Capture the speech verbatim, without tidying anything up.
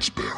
Spare.